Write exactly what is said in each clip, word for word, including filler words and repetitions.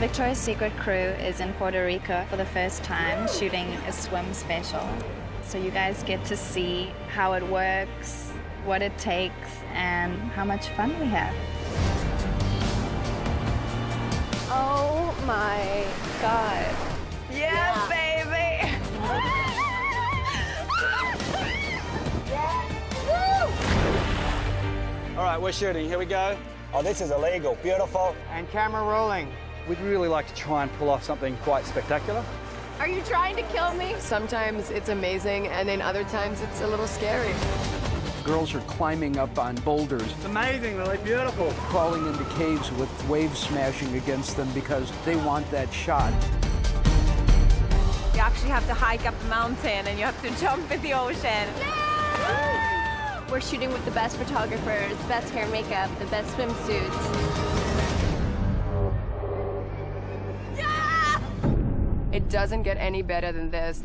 Victoria's Secret crew is in Puerto Rico for the first time shooting a swim special. So you guys get to see how it works, what it takes, and how much fun we have. Oh my God. Yes, yeah. All right, we're shooting. Here we go. Oh, this is illegal. Beautiful. And camera rolling. We'd really like to try and pull off something quite spectacular. Are you trying to kill me? Sometimes it's amazing, and then other times it's a little scary. Girls are climbing up on boulders. It's amazing. They're like beautiful. Crawling into caves with waves smashing against them because they want that shot. You actually have to hike up a mountain, and you have to jump in the ocean. Yeah! We're shooting with the best photographers, best hair and makeup, the best swimsuits. Yeah! It doesn't get any better than this.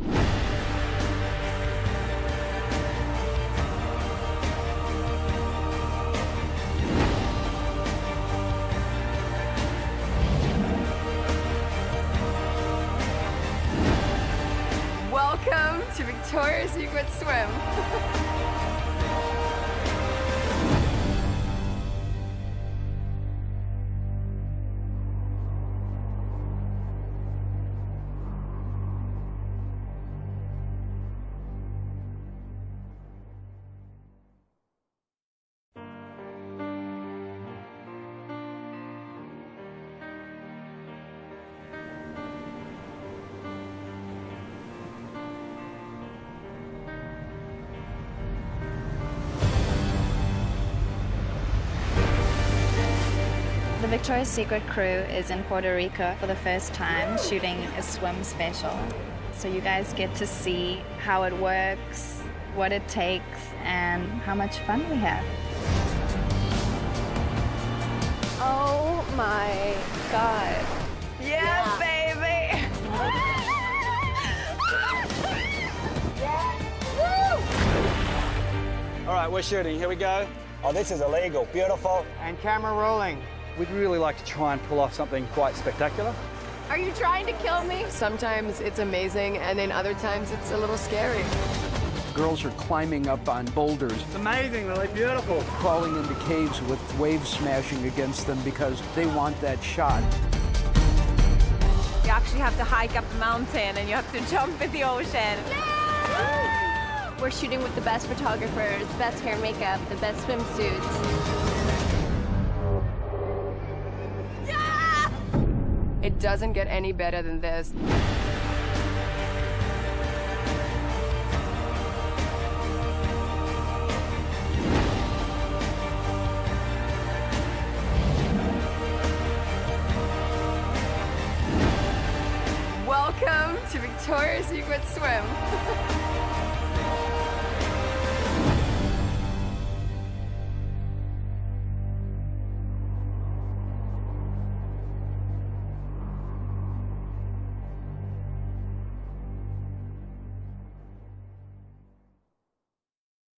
Welcome to Victoria's Secret Swim. The Victoria's Secret crew is in Puerto Rico for the first time shooting a swim special. So you guys get to see how it works, what it takes, and how much fun we have. Oh my God. Yes, baby! All right, we're shooting. Here we go. Oh, this is illegal. Beautiful. And camera rolling. We'd really like to try and pull off something quite spectacular. Are you trying to kill me? Sometimes it's amazing, and then other times it's a little scary. Girls are climbing up on boulders. It's amazing, they're like beautiful. Crawling into caves with waves smashing against them because they want that shot. You actually have to hike up a mountain, and you have to jump in the ocean. Yeah! We're shooting with the best photographers, best hair and makeup, the best swimsuits. It doesn't get any better than this. Welcome to Victoria's Secret Swim.